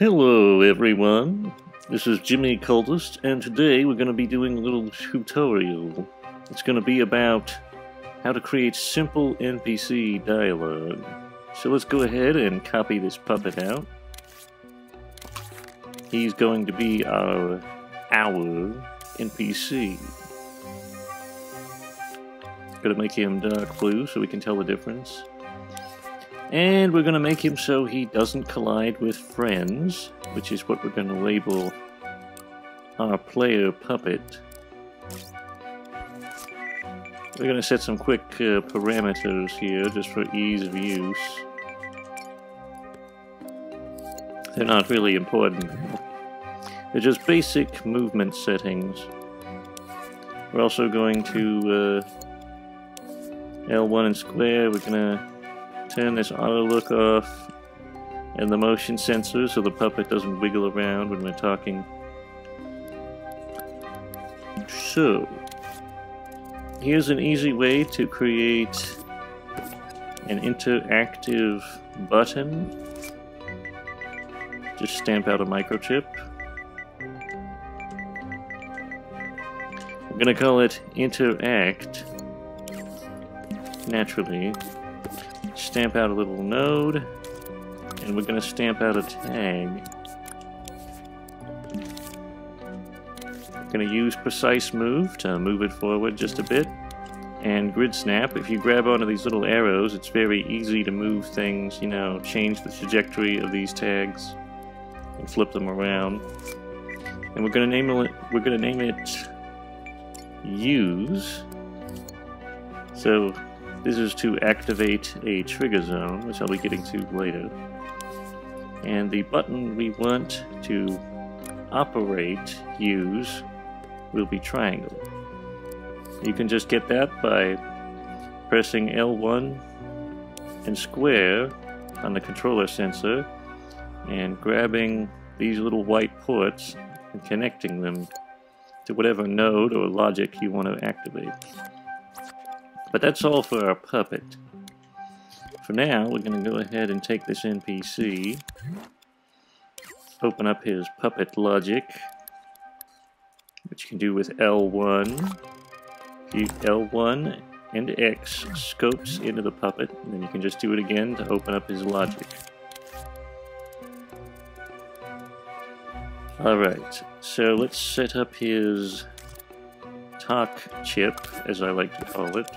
Hello everyone, this is Jimmy Cultist, and today we're going to be doing a little tutorial. It's going to be about how to create simple NPC dialogue. So let's go ahead and copy this puppet out. He's going to be our NPC. Gonna make him dark blue so we can tell the difference. And we're going to make him so he doesn't collide with friends, which is what we're going to label our player puppet. We're going to set some quick parameters here just for ease of use. They're not really important. They're just basic movement settings. We're also going to L1 and square, we're going to turn this auto look off and the motion sensor so the puppet doesn't wiggle around when we're talking. So, here's an easy way to create an interactive button. Just stamp out a microchip. We're gonna call it interact, naturally. Stamp out a little node, and we're going to stamp out a tag. I'm going to use precise move to move it forward just a bit, and grid snap. If you grab onto these little arrows, it's very easy to move things, you know, change the trajectory of these tags and flip them around. And we're going to name it use. So this is to activate a trigger zone, which I'll be getting to later. And the button we want to operate, use, will be triangle. You can just get that by pressing L1 and square on the controller sensor and grabbing these little white ports and connecting them to whatever node or logic you want to activate. But that's all for our puppet. For now, we're going to go ahead and take this NPC, open up his puppet logic, which you can do with L1. L1 and X scopes into the puppet, and then you can just do it again to open up his logic. Alright, so let's set up his talk chip, as I like to call it.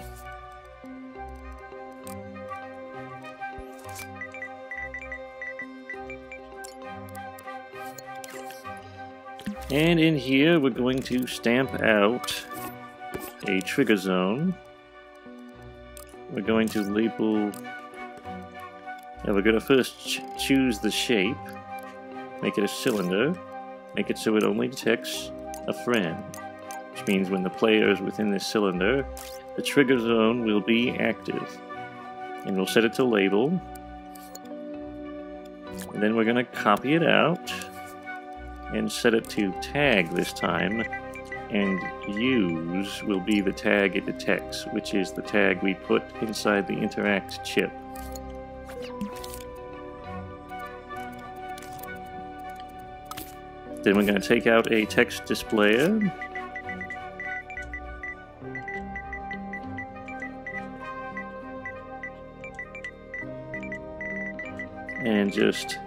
And in here, we're going to stamp out a trigger zone. We're going to label, and we're going to first choose the shape, make it a cylinder, make it so it only detects a friend, which means when the player is within this cylinder, the trigger zone will be active. And we'll set it to label, and then we're going to copy it out and set it to tag this time, and use will be the tag it detects, which is the tag we put inside the interact chip. Then we're going to take out a text displayer, and just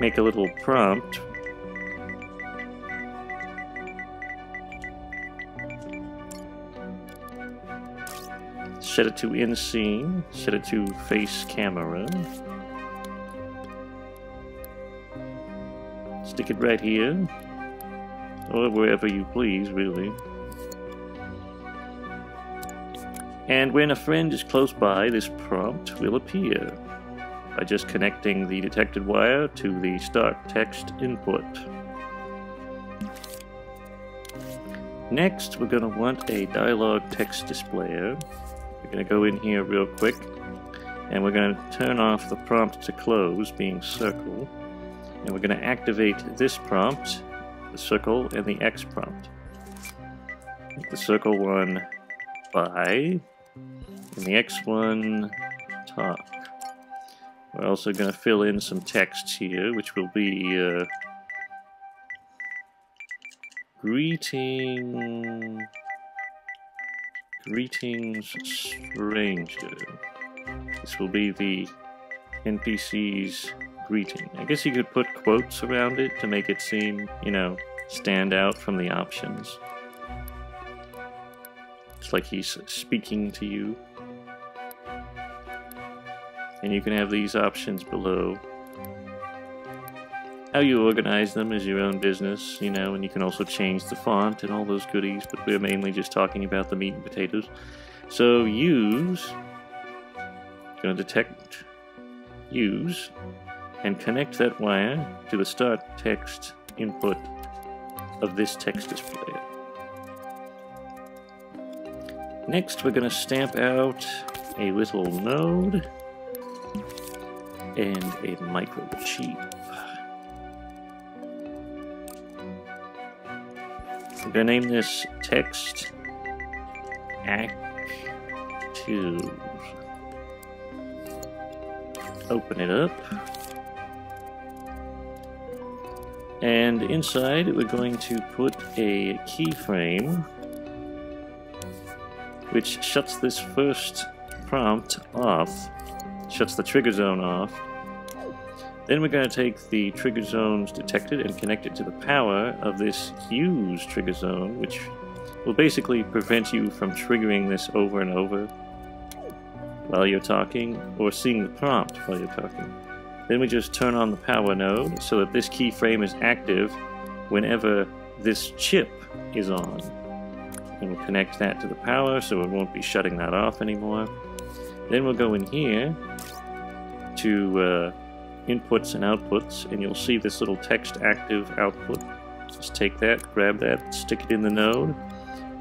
make a little prompt. Set it to in scene, set it to face camera. Stick it right here, or wherever you please, really. And when a friend is close by, this prompt will appear by just connecting the detected wire to the start text input. Next, we're going to want a dialogue text displayer. We're going to go in here real quick, and we're going to turn off the prompt to close, being circle, and we're going to activate this prompt, the circle, and the X prompt. Make the circle one by, and the X one talk. We're also going to fill in some text here, which will be Greetings, stranger. This will be the NPC's greeting. I guess you could put quotes around it to make it seem, you know, stand out from the options. It's like he's speaking to you. And you can have these options below. How you organize them is your own business, you know, and you can also change the font and all those goodies, but we're mainly just talking about the meat and potatoes. So use, gonna detect, use, and connect that wire to the start text input of this text display. Next we're gonna stamp out a little node and a microchip. We're gonna name this text active. Open it up. And inside we're going to put a keyframe which shuts this first prompt off, shuts the trigger zone off. Then we're going to take the trigger zones detected and connect it to the power of this use trigger zone, which will basically prevent you from triggering this over and over while you're talking or seeing the prompt while you're talking. Then we just turn on the power node so that this keyframe is active whenever this chip is on. And we'll connect that to the power so it won't be shutting that off anymore. Then we'll go in here to inputs and outputs, and you'll see this little text active output. Just take that, grab that, stick it in the node.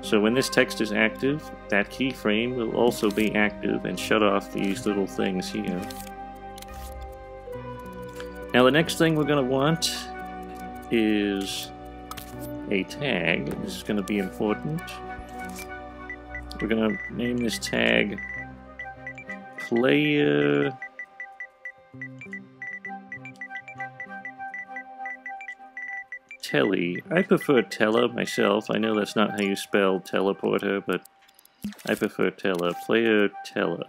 So when this text is active, that keyframe will also be active and shut off these little things here. Now the next thing we're going to want is a tag. This is going to be important. We're going to name this tag player Telly. I prefer Tella myself. I know that's not how you spell teleporter, but I prefer Tella. Player Tella.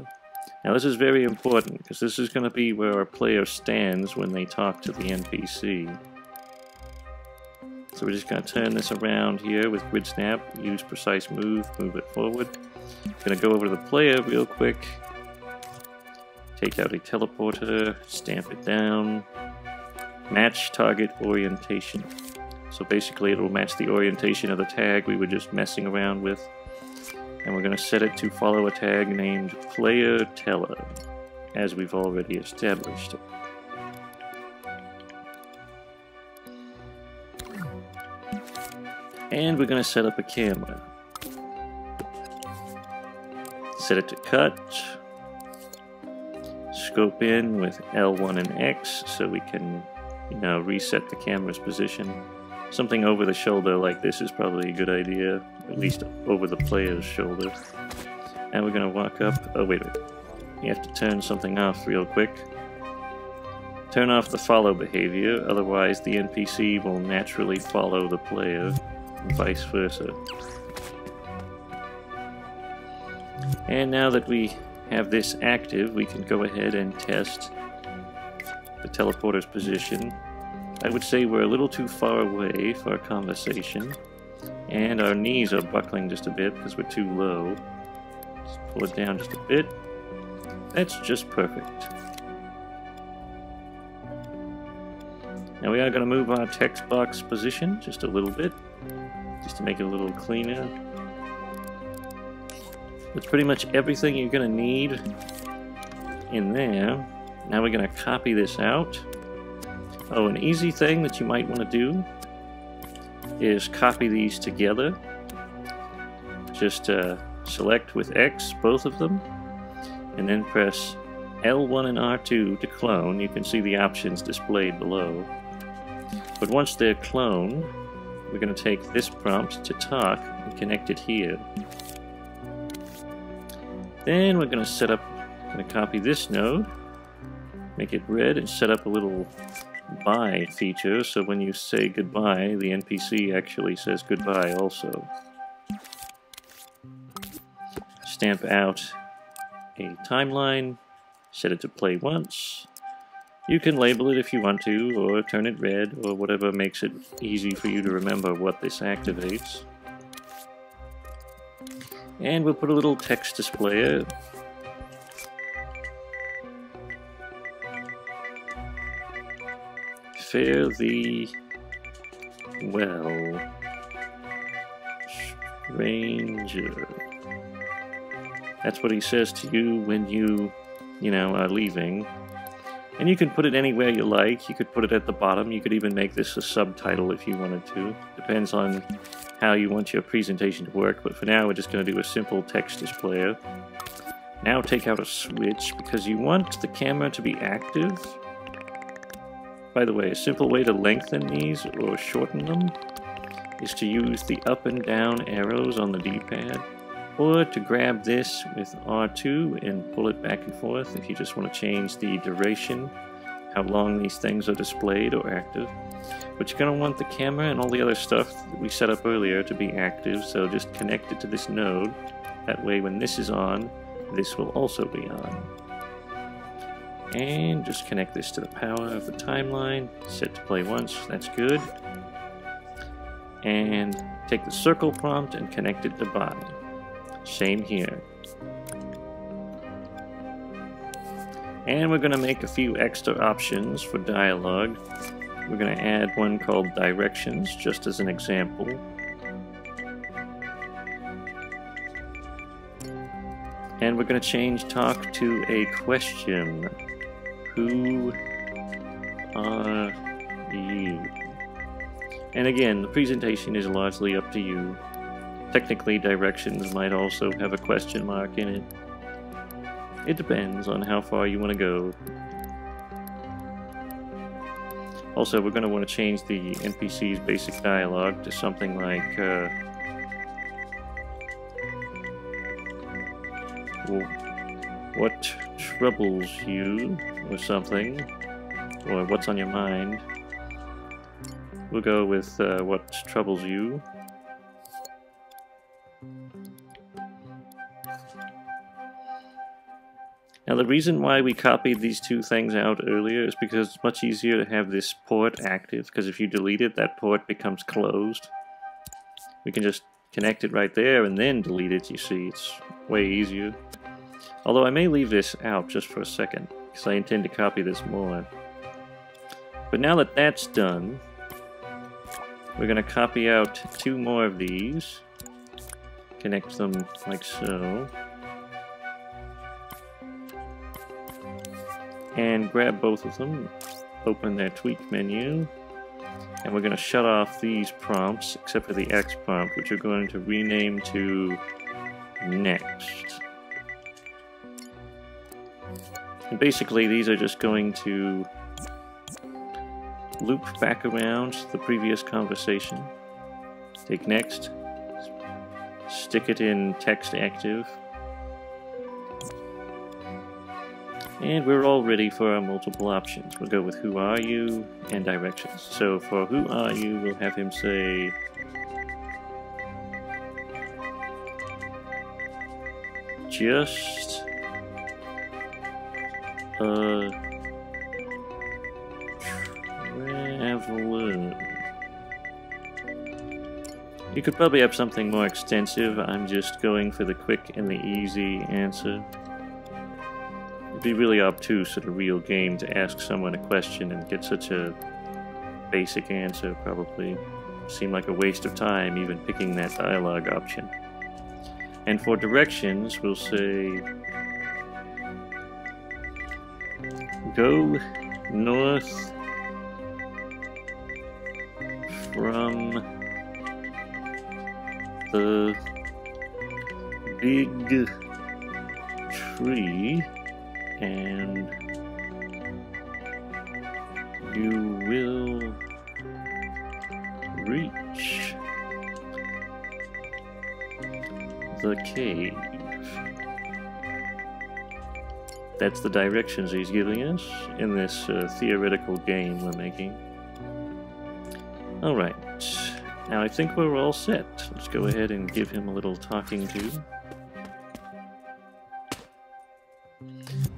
Now this is very important because this is going to be where our player stands when they talk to the NPC. So we're just going to turn this around here with grid snap. Use precise move. Move it forward. Going to go over to the player real quick. Take out a teleporter. Stamp it down. Match target orientation. So basically it will match the orientation of the tag we were just messing around with. And we're going to set it to follow a tag named player teller, as we've already established. And we're going to set up a camera. Set it to cut. Scope in with L1 and X so we can, you know, reset the camera's position. Something over the shoulder like this is probably a good idea, at least over the player's shoulder. And we're going to walk up. Oh, wait a minute. You have to turn something off real quick. Turn off the follow behavior, otherwise the NPC will naturally follow the player, and vice versa. And now that we have this active, we can go ahead and test the teleporter's position. I would say we're a little too far away for a conversation, and our knees are buckling just a bit because we're too low. Just pull it down just a bit. That's just perfect. Now we are going to move our text box position just a little bit, just to make it a little cleaner. That's pretty much everything you're going to need in there. Now we're going to copy this out. Oh, an easy thing that you might want to do is copy these together. Just select with X both of them, and then press L1 and R2 to clone. You can see the options displayed below. But once they're cloned, we're going to take this prompt to talk and connect it here. Then we're going to copy this node, make it red and set up a little bye feature, so when you say goodbye, the NPC actually says goodbye also. Stamp out a timeline, set it to play once. You can label it if you want to, or turn it red, or whatever makes it easy for you to remember what this activates. And we'll put a little text displayer. Fare thee well, stranger. That's what he says to you when you are leaving. And you can put it anywhere you like. You could put it at the bottom. You could even make this a subtitle if you wanted to. Depends on how you want your presentation to work, but for now we're just going to do a simple text displayer. Now take out a switch, because you want the camera to be active. By the way, a simple way to lengthen these or shorten them is to use the up and down arrows on the D-pad, or to grab this with R2 and pull it back and forth if you just want to change the duration, how long these things are displayed or active. But you're going to want the camera and all the other stuff that we set up earlier to be active, so just connect it to this node. That way when this is on, this will also be on. And just connect this to the power of the timeline, set to play once, that's good. And take the circle prompt and connect it to body. Same here. And we're going to make a few extra options for dialogue. We're going to add one called directions, just as an example. And we're going to change talk to a question. Who are you? And again, the presentation is largely up to you. Technically, directions might also have a question mark in it. It depends on how far you want to go. Also, we're going to want to change the NPC's basic dialogue to something like, what troubles you, or something, or what's on your mind. We'll go with what troubles you. Now the reason why we copied these two things out earlier is because it's much easier to have this port active, because if you delete it, that port becomes closed. We can just connect it right there and then delete it, you see, it's way easier. Although I may leave this out just for a second, because I intend to copy this more. But now that that's done, we're going to copy out two more of these, connect them like so, and grab both of them, open their tweak menu, and we're going to shut off these prompts, except for the X prompt, which we're going to rename to next. And basically these are just going to loop back around to the previous conversation. Take next, stick it in text active, and we're all ready for our multiple options. We'll go with who are you and directions. So for who are you, we'll have him say, just a traveler. You could probably have something more extensive. I'm just going for the quick and the easy answer. It'd be really obtuse at a real game to ask someone a question and get such a basic answer, probably. Seemed like a waste of time even picking that dialogue option. And for directions, we'll say, go north from the big tree and you will reach the cave. That's the directions he's giving us in this theoretical game we're making. Alright, now I think we're all set. Let's go ahead and give him a little talking to.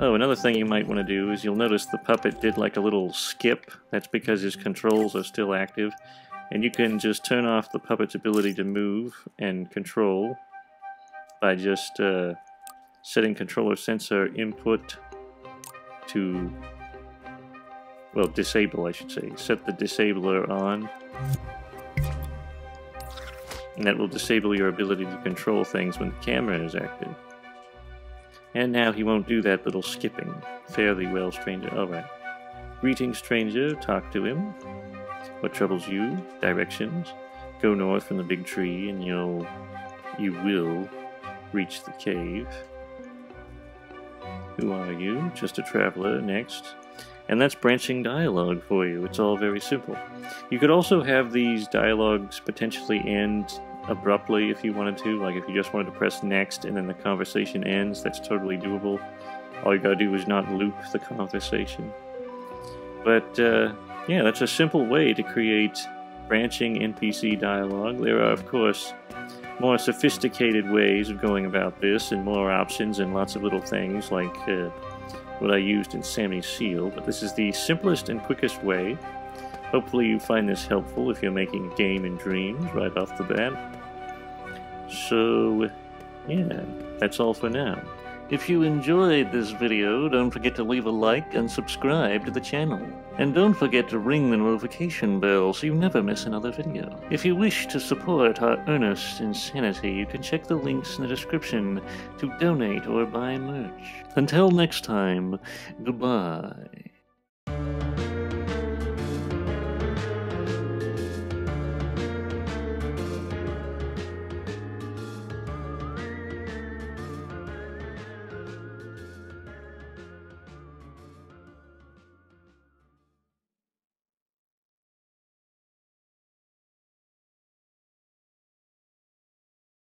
Oh, another thing you might want to do is you'll notice the puppet did like a little skip. That's because his controls are still active. And you can just turn off the puppet's ability to move and control by just setting controller sensor input to, well, disable, I should say. Set the disabler on, and that will disable your ability to control things when the camera is active. And now he won't do that little skipping. Fairly well, stranger. Alright. Greetings, stranger. Talk to him. What troubles you? Directions. Go north from the big tree and you will reach the cave. Who are you? Just a traveler. Next. And that's branching dialogue for you. It's all very simple. You could also have these dialogues potentially end abruptly if you wanted to. Like if you just wanted to press next and then the conversation ends, that's totally doable. All you gotta do is not loop the conversation. But yeah, that's a simple way to create branching NPC dialogue. There are, of course, more sophisticated ways of going about this and more options and lots of little things like what I used in Sammy's Seal, but this is the simplest and quickest way. Hopefully you find this helpful if you're making a game in Dreams right off the bat. So, yeah, that's all for now. If you enjoyed this video, don't forget to leave a like and subscribe to the channel. And don't forget to ring the notification bell so you never miss another video. If you wish to support our earnest insanity, you can check the links in the description to donate or buy merch. Until next time, goodbye.